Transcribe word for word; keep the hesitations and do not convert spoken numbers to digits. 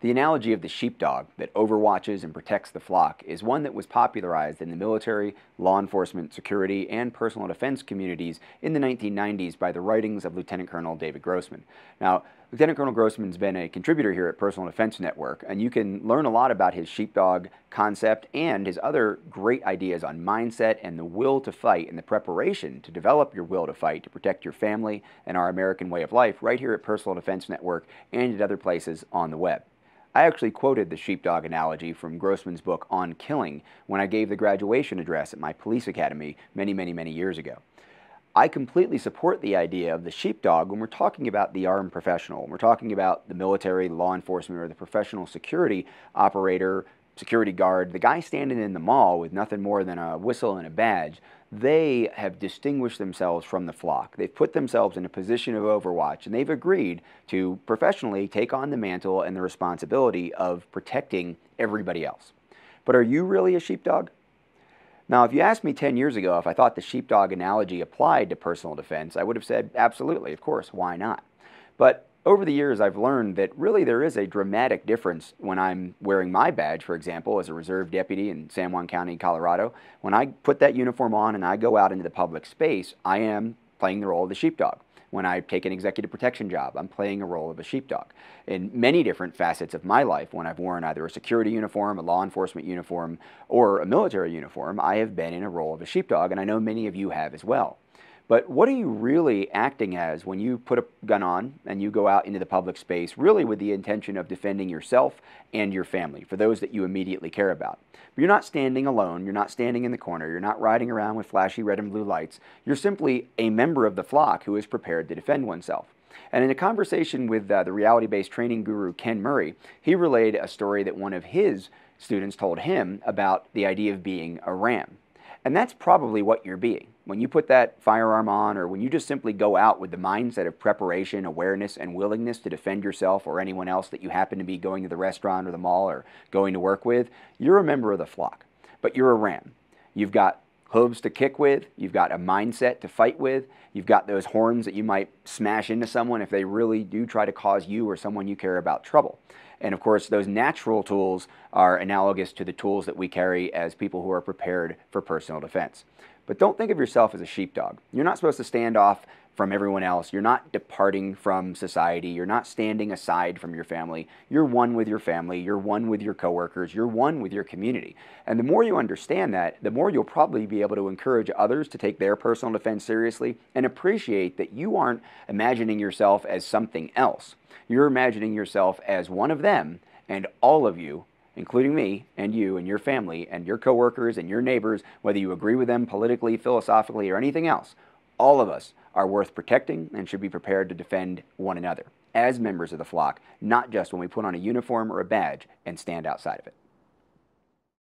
The analogy of the sheepdog that overwatches and protects the flock is one that was popularized in the military, law enforcement, security, and personal defense communities in the nineteen nineties by the writings of Lieutenant Colonel David Grossman. Now, Lieutenant Colonel Grossman's been a contributor here at Personal Defense Network, and you can learn a lot about his sheepdog concept and his other great ideas on mindset and the will to fight and the preparation to develop your will to fight to protect your family and our American way of life right here at Personal Defense Network and at other places on the web. I actually quoted the sheepdog analogy from Grossman's book On Killing when I gave the graduation address at my police academy many, many, many years ago. I completely support the idea of the sheepdog when we're talking about the armed professional, when we're talking about the military, law enforcement, or the professional security operator, security guard, the guy standing in the mall with nothing more than a whistle and a badge. They have distinguished themselves from the flock. They've put themselves in a position of overwatch, and they've agreed to professionally take on the mantle and the responsibility of protecting everybody else. But are you really a sheepdog? Now, if you asked me ten years ago if I thought the sheepdog analogy applied to personal defense, I would have said, absolutely, of course, why not? But over the years, I've learned that really there is a dramatic difference when I'm wearing my badge, for example, as a reserve deputy in San Juan County, Colorado. When I put that uniform on and I go out into the public space, I am playing the role of the sheepdog. When I take an executive protection job, I'm playing a role of a sheepdog. In many different facets of my life, when I've worn either a security uniform, a law enforcement uniform, or a military uniform, I have been in a role of a sheepdog, and I know many of you have as well. But what are you really acting as when you put a gun on and you go out into the public space, really with the intention of defending yourself and your family, for those that you immediately care about? But you're not standing alone, you're not standing in the corner, you're not riding around with flashy red and blue lights. You're simply a member of the flock who is prepared to defend oneself. And in a conversation with uh, the reality-based training guru Ken Murray, he relayed a story that one of his students told him about the idea of being a ram. And that's probably what you're being. When you put that firearm on, or when you just simply go out with the mindset of preparation, awareness, and willingness to defend yourself or anyone else that you happen to be going to the restaurant or the mall or going to work with, you're a member of the flock. But you're a ram. You've got hooves to kick with, you've got a mindset to fight with, you've got those horns that you might smash into someone if they really do try to cause you or someone you care about trouble. And of course, those natural tools are analogous to the tools that we carry as people who are prepared for personal defense. But don't think of yourself as a sheepdog. You're not supposed to stand off from everyone else. You're not departing from society. You're not standing aside from your family. You're one with your family. You're one with your coworkers. You're one with your community. And the more you understand that, the more you'll probably be able to encourage others to take their personal defense seriously and appreciate that you aren't imagining yourself as something else. You're imagining yourself as one of them, and all of you, including me and you and your family and your coworkers and your neighbors, whether you agree with them politically, philosophically, or anything else, all of us are worth protecting and should be prepared to defend one another as members of the flock, not just when we put on a uniform or a badge and stand outside of it.